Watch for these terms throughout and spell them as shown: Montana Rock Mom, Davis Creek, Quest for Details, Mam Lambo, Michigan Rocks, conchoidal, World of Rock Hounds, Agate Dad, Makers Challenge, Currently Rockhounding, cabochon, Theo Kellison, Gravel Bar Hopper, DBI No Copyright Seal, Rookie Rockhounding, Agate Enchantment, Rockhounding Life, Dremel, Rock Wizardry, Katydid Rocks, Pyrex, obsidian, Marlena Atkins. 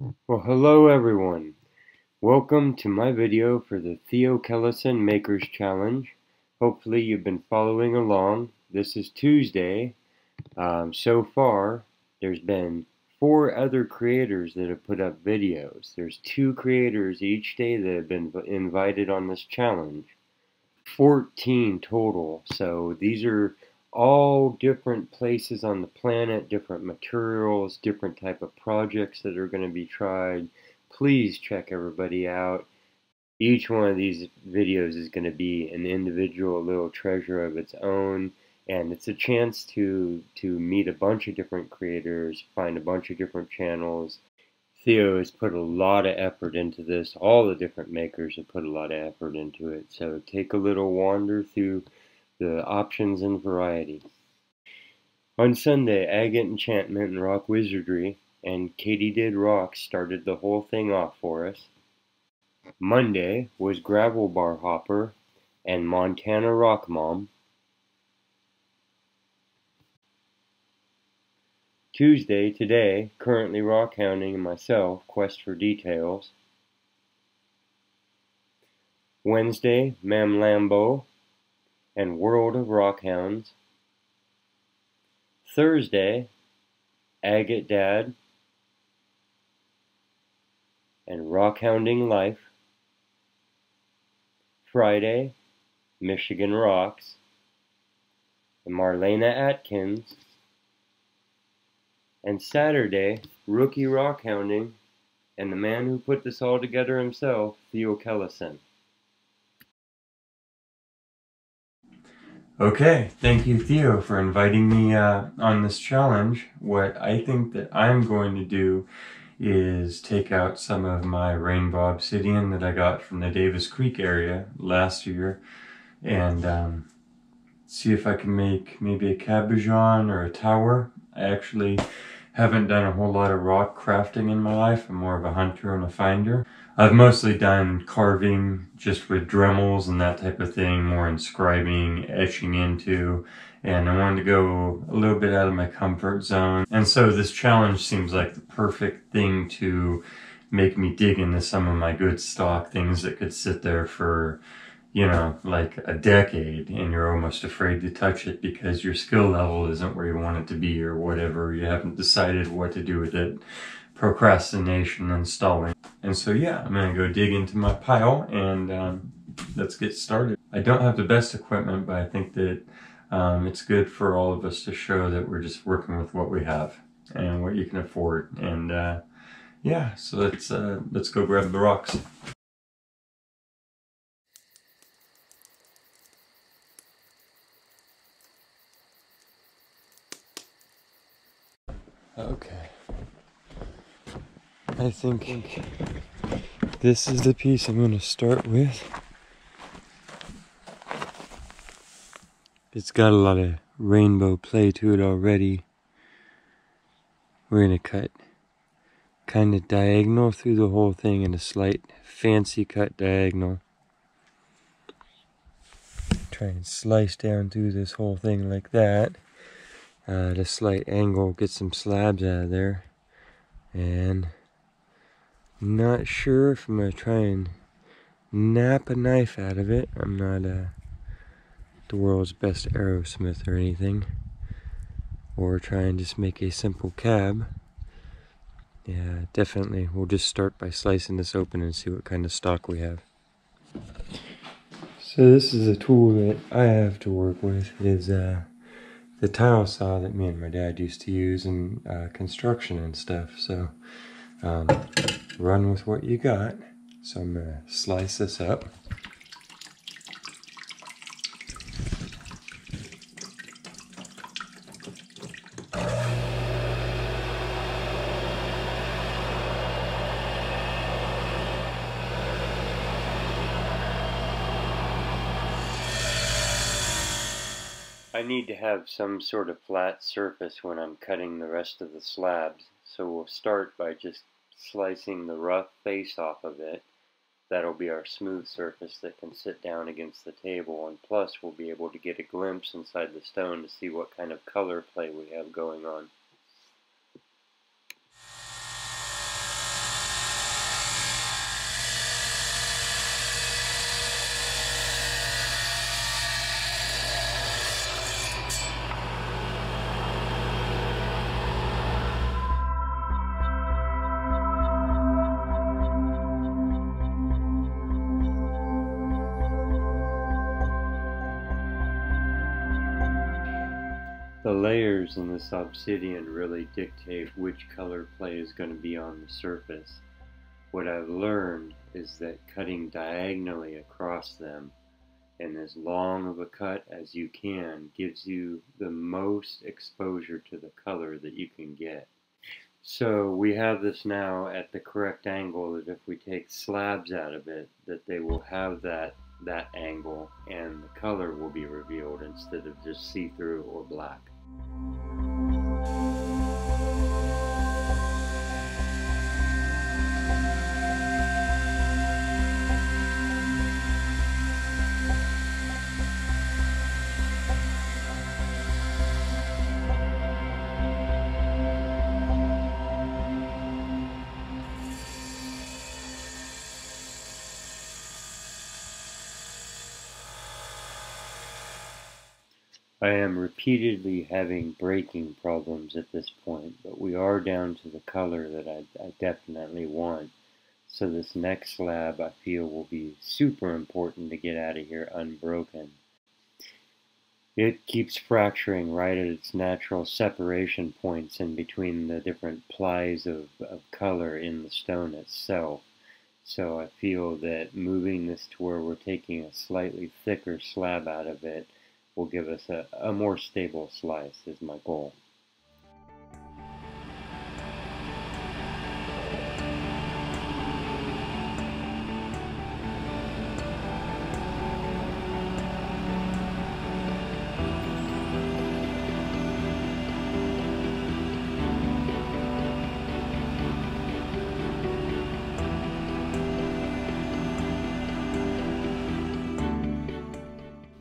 Well, hello everyone. Welcome to my video for the Theo Kellison Makers Challenge. Hopefully you've been following along. This is Tuesday. So far, there's been 4 other creators that have put up videos. There's 2 creators each day that have been invited on this challenge. 14 total. So these are all different places on the planet, different materials, different type of projects that are going to be tried. Please check everybody out. Each one of these videos is going to be an individual little treasure of its own, and it's a chance to meet a bunch of different creators, find a bunch of different channels. Theo has put a lot of effort into this. All the different makers have put a lot of effort into it, so take a little wander through the options and variety. On Sunday, Agate Enchantment and Rock Wizardry and Katydid Rocks started the whole thing off for us. Monday was Gravel Bar Hopper and Montana Rock Mom. Tuesday, today, Currently Rockhounding and myself, Quest for Details. Wednesday, Mam Lambo and World of Rock Hounds. Thursday, Agate Dad and Rockhounding Life. Friday, Michigan Rocks and Marlena Atkins. And Saturday, Rookie Rockhounding and the man who put this all together himself, Theo Kellison. Okay, thank you, Theo, for inviting me on this challenge. What I think that I'm going to do is take out some of my rainbow obsidian that I got from the Davis Creek area last year and see if I can make maybe a cabochon or a tower. I actually haven't done a whole lot of rock crafting in my life. I'm more of a hunter and a finder. I've mostly done carving just with Dremels and that type of thing, more inscribing, etching into, and I wanted to go a little bit out of my comfort zone. And so this challenge seems like the perfect thing to make me dig into some of my good stock, things that could sit there for, you know, like a decade and you're almost afraid to touch it because your skill level isn't where you want it to be or whatever. You haven't decided what to do with it. Procrastination and stalling. And so yeah, I'm gonna go dig into my pile and let's get started. I don't have the best equipment, but I think that it's good for all of us to show that we're just working with what we have and what you can afford. And yeah, so let's go grab the rocks. Okay. I think this is the piece I'm going to start with. It's got a lot of rainbow play to it already. We're going to cut kind of diagonal through the whole thing in a slight fancy cut diagonal. Try and slice down through this whole thing like that. At a slight angle, get some slabs out of there. And not sure if I'm going to try and nap a knife out of it. I'm not the world's best arrowsmith or anything. Or try and just make a simple cab. Yeah, definitely. We'll just start by slicing this open and see what kind of stock we have. So this is a tool that I have to work with. It is the tile saw that me and my dad used to use in construction and stuff. So run with what you got. So I'm going to slice this up. I need to have some sort of flat surface when I'm cutting the rest of the slabs. So we'll start by just slicing the rough face off of it. That'll be our smooth surface that can sit down against the table, and plus we'll be able to get a glimpse inside the stone to see what kind of color play we have going on. layers in this obsidian really dictate which color clay is going to be on the surface. What I've learned is that cutting diagonally across them, and as long of a cut as you can, gives you the most exposure to the color that you can get. So we have this now at the correct angle that if we take slabs out of it, that they will have that angle and the color will be revealed instead of just see-through or black. I am repeatedly having breaking problems at this point, but we are down to the color that I definitely want. So this next slab I feel will be super important to get out of here unbroken. It keeps fracturing right at its natural separation points in between the different plies of color in the stone itself. So I feel that moving this to where we're taking a slightly thicker slab out of it will give us a more stable slice is my goal.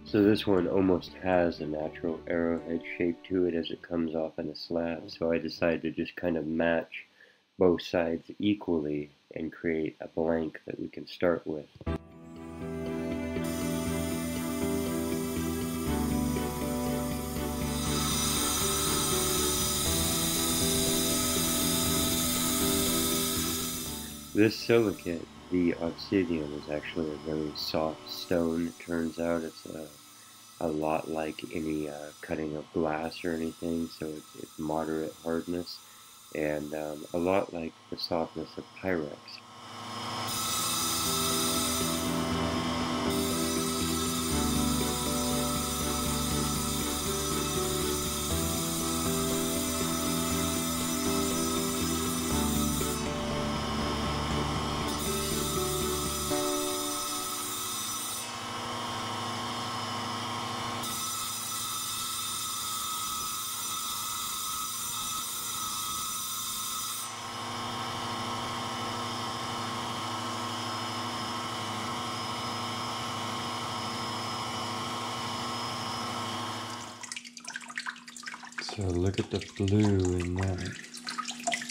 So this one almost has a natural arrowhead shape to it as it comes off in a slab, so I decided to just kind of match both sides equally and create a blank that we can start with. This silicate, the obsidian, is actually a very soft stone. It turns out it's a lot like any cutting of glass or anything, so it's moderate hardness, and a lot like the softness of Pyrex. So look at the blue in that.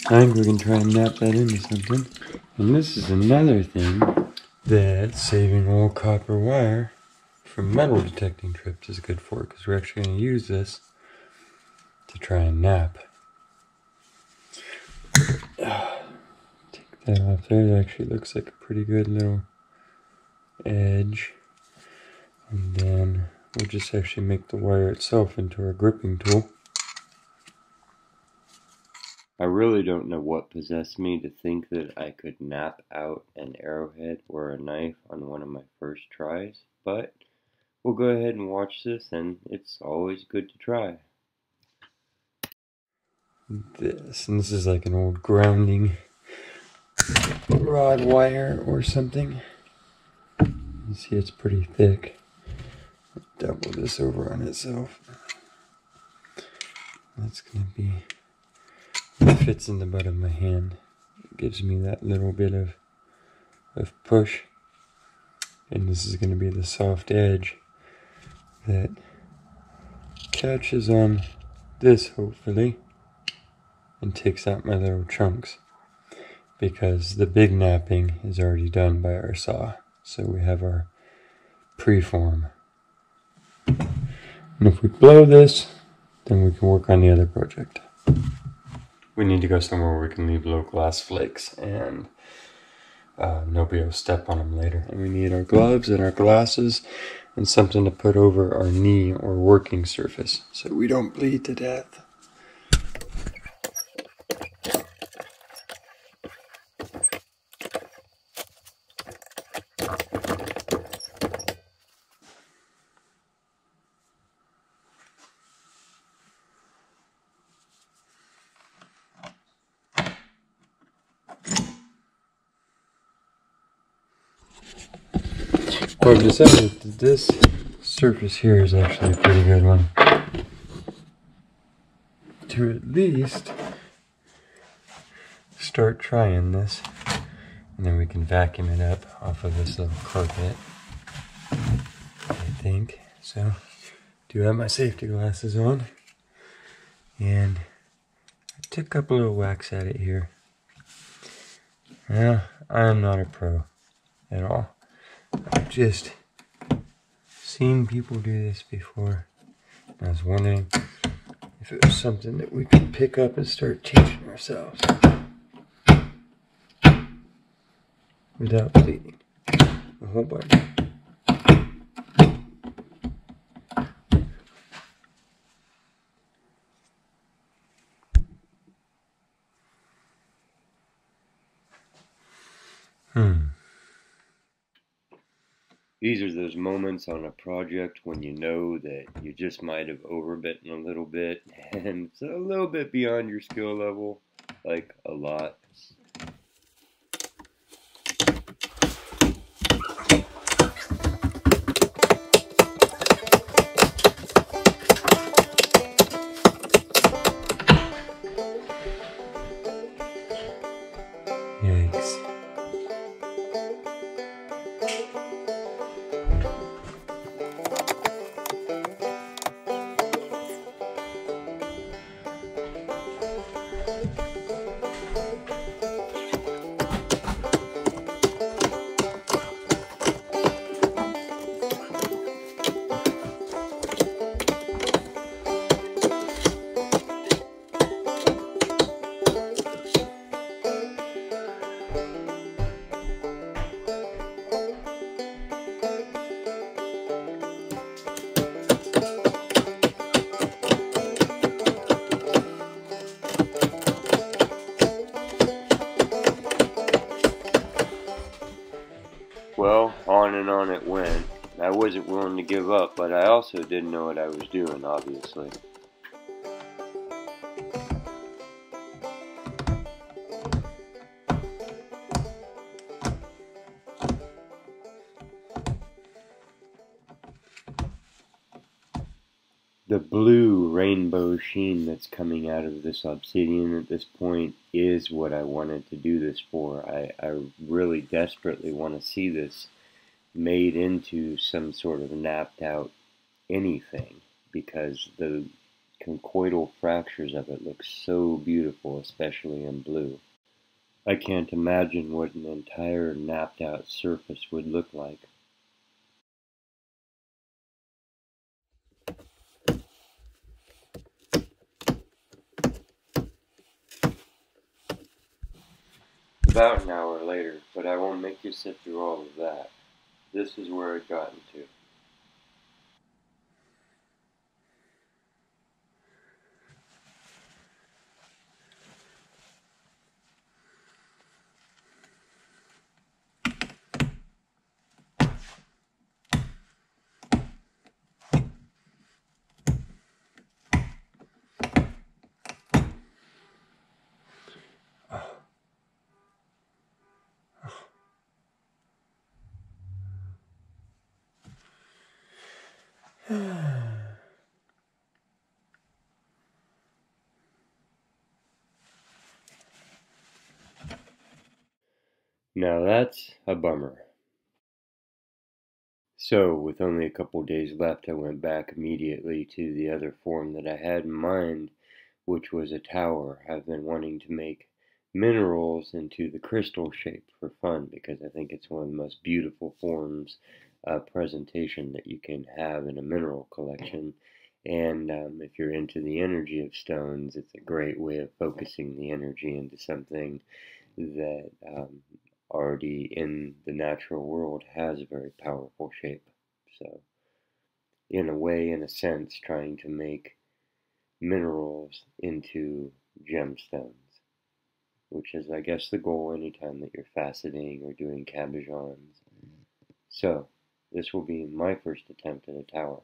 I think we can try and nap that into something. And this is another thing that saving old copper wire from metal detecting trips is good for, because we're actually going to use this to try and nap. Take that off there. That actually looks like a pretty good little edge. And then we'll just actually make the wire itself into a gripping tool. I really don't know what possessed me to think that I could nap out an arrowhead or a knife on one of my first tries, but we'll go ahead and watch this, and it's always good to try. This is like an old grounding rod wire or something. You see it's pretty thick. Double this over on itself. That's gonna be... it fits in the butt of my hand. It gives me that little bit of push. And this is going to be the soft edge that catches on this, hopefully, and takes out my little chunks. Because the big napping is already done by our saw. So we have our preform. And if we blow this, then we can work on the other project. We need to go somewhere where we can leave little glass flakes and nobody will step on them later. And we need our gloves and our glasses and something to put over our knee or working surface so we don't bleed to death. I've decided that this surface here is actually a pretty good one to at least start trying this, and then we can vacuum it up off of this little carpet, I think. So, do have my safety glasses on, and I took up a little wax at it here. Now, I'm not a pro at all. I've just seen people do this before, and I was wondering if it was something that we could pick up and start teaching ourselves without bleeding a whole bunch. These are those moments on a project when you know that you just might have overbitten a little bit, and it's a little bit beyond your skill level, like a lot. Wasn't willing to give up, but I also didn't know what I was doing, obviously. The blue rainbow sheen that's coming out of this obsidian at this point is what I wanted to do this for. I really desperately want to see this made into some sort of napped out anything, because the conchoidal fractures of it look so beautiful, especially in blue. I can't imagine what an entire napped out surface would look like. About an hour later, but I won't make you sit through all of that. This is where it got into. Now that's a bummer. So, with only a couple days left, I went back immediately to the other form that I had in mind, which was a tower. I've been wanting to make minerals into the crystal shape for fun, because I think it's one of the most beautiful forms of presentation that you can have in a mineral collection. And if you're into the energy of stones, it's a great way of focusing the energy into something that already in the natural world has a very powerful shape. So in a way, in a sense, trying to make minerals into gemstones, which is, I guess, the goal anytime that you're faceting or doing cabochons. So, this will be my first attempt at a tower.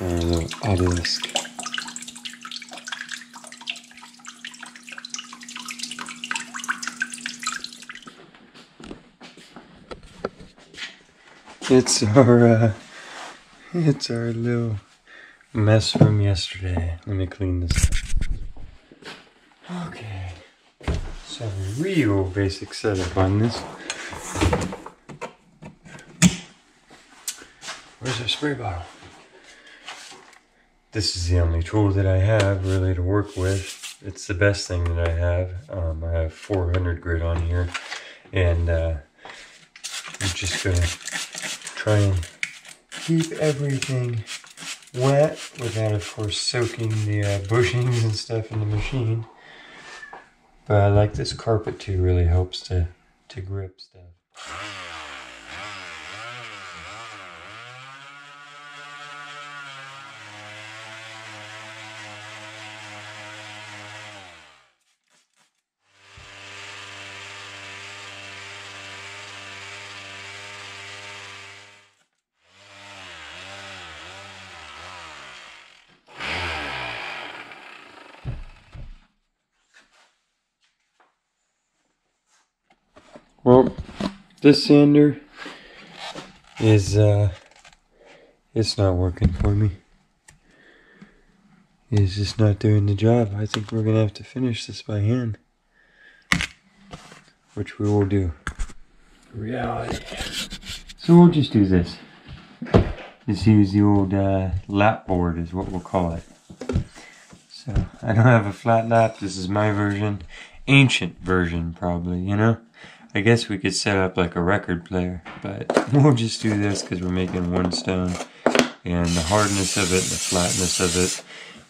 Or the obelisk. It's our little mess from yesterday. Let me clean this up. Okay, so real basic setup on this. Where's our spray bottle? This is the only tool that I have really to work with. It's the best thing that I have. I have 400 grit on here, and I'm just gonna try and keep everything wet without, of course, soaking the bushings and stuff in the machine. But I like this carpet too, really helps to grip stuff. Well, this sander is, it's not working for me. It's just not doing the job. I think we're going to have to finish this by hand, which we will do. Reality. So we'll just do this. Just use the old lap board is what we'll call it. So I don't have a flat lap. This is my version. Ancient version, probably, you know? I guess we could set up like a record player, but we'll just do this because we're making one stone, and the hardness of it and the flatness of it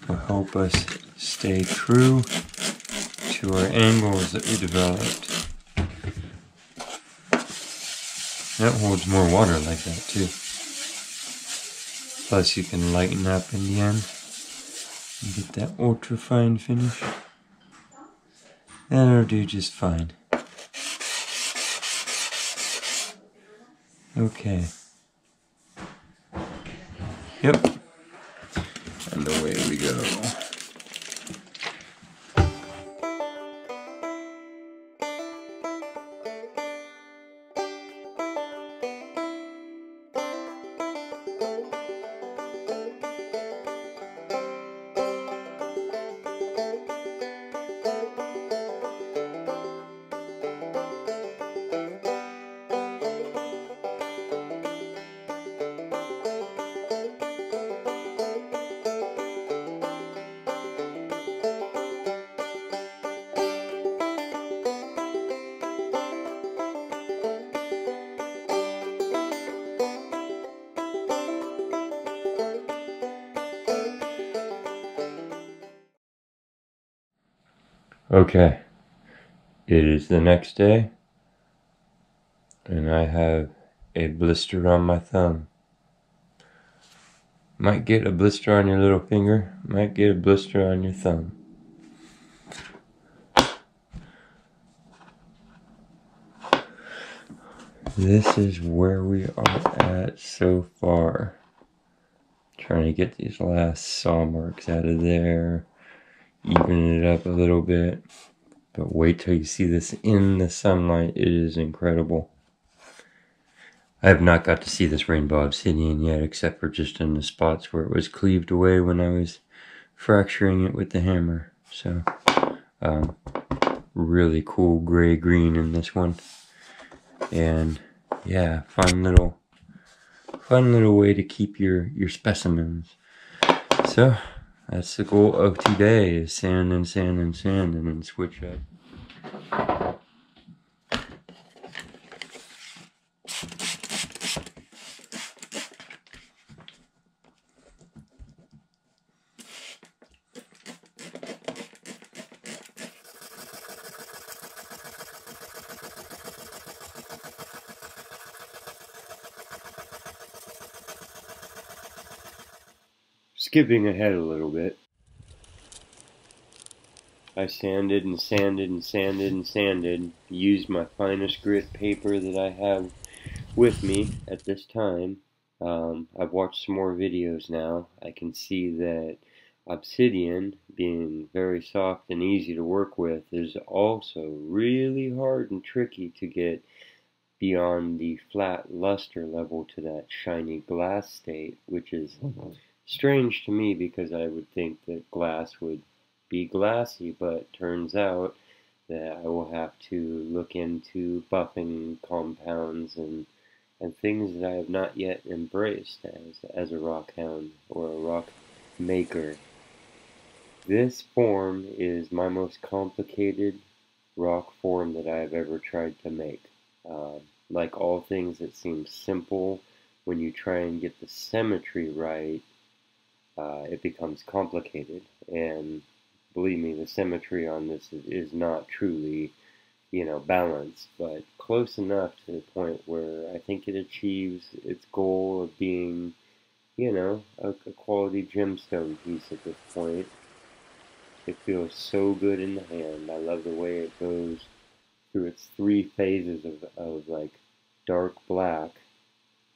will help us stay true to our angles that we developed. That holds more water like that too. Plus you can lighten up in the end and get that ultra fine finish. That'll do just fine. Okay. Yep. And away we go. Okay, it is the next day, and I have a blister on my thumb. Might get a blister on your little finger, might get a blister on your thumb. This is where we are at so far. Trying to get these last saw marks out of there, even it up a little bit. But wait till you see this in the sunlight, it is incredible. I have not got to see this rainbow obsidian yet, except for just in the spots where it was cleaved away when I was fracturing it with the hammer. So, really cool gray-green in this one. And yeah, fun little way to keep your specimens. So that's the goal of today, is sand and sand and sand and then switch up. Skipping ahead a little bit, I sanded and sanded and sanded and sanded, used my finest grit paper that I have with me at this time. I've watched some more videos now. I can see that obsidian, being very soft and easy to work with, is also really hard and tricky to get beyond the flat luster level to that shiny glass state, which is strange to me because I would think that glass would be glassy, but turns out that I will have to look into buffing compounds and things that I have not yet embraced as a rock hound or a rock maker. This form is my most complicated rock form that I have ever tried to make. Like all things that seem simple, when you try and get the symmetry right, it becomes complicated, and believe me, the symmetry on this is not truly, balanced, but close enough to the point where I think it achieves its goal of being, a quality gemstone piece at this point. It feels so good in the hand. I love the way it goes through its three phases of like dark black,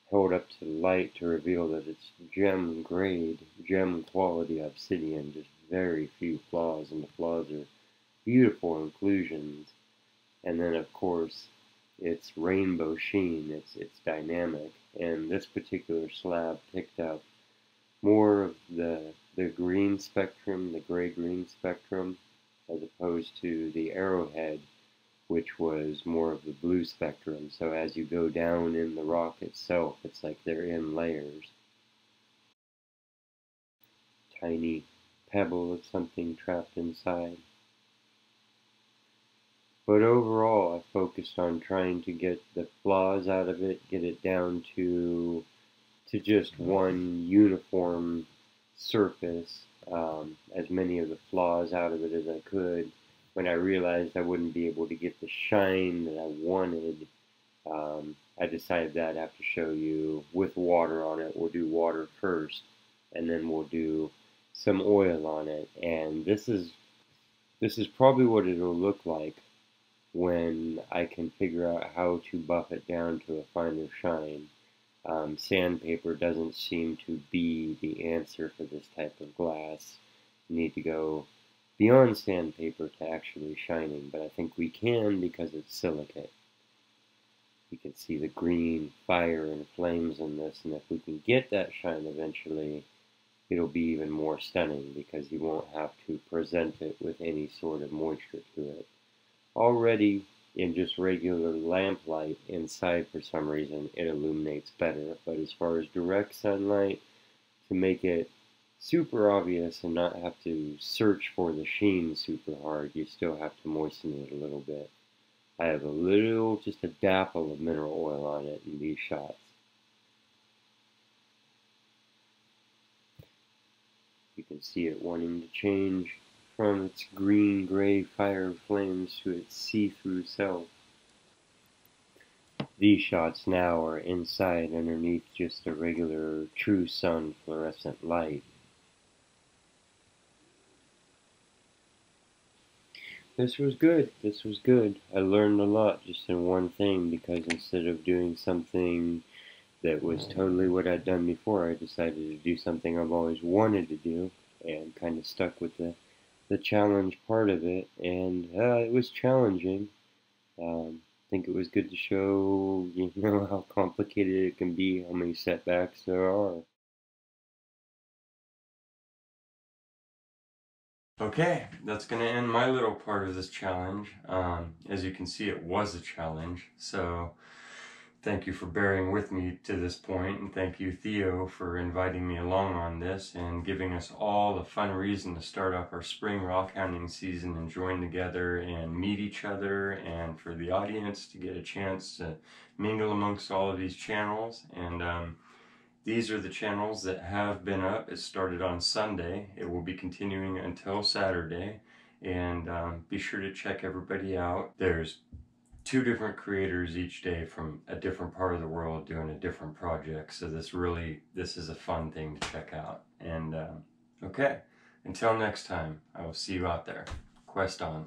held up to the light to reveal that it's gem grade, gem quality obsidian, just very few flaws, and the flaws are beautiful inclusions. And then of course, it's rainbow sheen, it's dynamic, and this particular slab picked up more of the green spectrum, the gray-green spectrum, as opposed to the arrowhead, which was more of the blue spectrum. So as you go down in the rock itself, it's like they're in layers. Tiny pebble of something trapped inside. But overall, I focused on trying to get the flaws out of it, get it down to just one uniform surface, as many of the flaws out of it as I could. When I realized I wouldn't be able to get the shine that I wanted, I decided that I'd have to show you with water on it. We'll do water first, and then we'll do some oil on it. And this is probably what it'll look like when I can figure out how to buff it down to a finer shine. Sandpaper doesn't seem to be the answer for this type of glass. You need to go beyond sandpaper to actually shining, but I think we can because it's silicate. You can see the green fire and flames in this, and if we can get that shine eventually, it'll be even more stunning because you won't have to present it with any sort of moisture to it. Already in just regular lamplight inside, for some reason, it illuminates better, but as far as direct sunlight, to make it super obvious and not have to search for the sheen super hard, you still have to moisten it a little bit. I have just a dapple of mineral oil on it in these shots. You can see it wanting to change from its green, gray fire flames to its see-through self. These shots now are inside underneath just a regular true sun fluorescent light. This was good. This was good. I learned a lot just in one thing, because instead of doing something that was totally what I'd done before, I decided to do something I've always wanted to do, and kind of stuck with the challenge part of it, and it was challenging. I think it was good to show, you know, how complicated it can be, how many setbacks there are. Okay, that's going to end my little part of this challenge. As you can see, it was a challenge, so thank you for bearing with me to this point, and thank you, Theo, for inviting me along on this and giving us all a fun reason to start off our spring rockhounding season and join together and meet each other, and for the audience to get a chance to mingle amongst all of these channels. And these are the channels that have been up. It started on Sunday. It will be continuing until Saturday. And be sure to check everybody out. There's 2 different creators each day from a different part of the world doing a different project. So this is a fun thing to check out. And okay, until next time, I will see you out there. Quest on.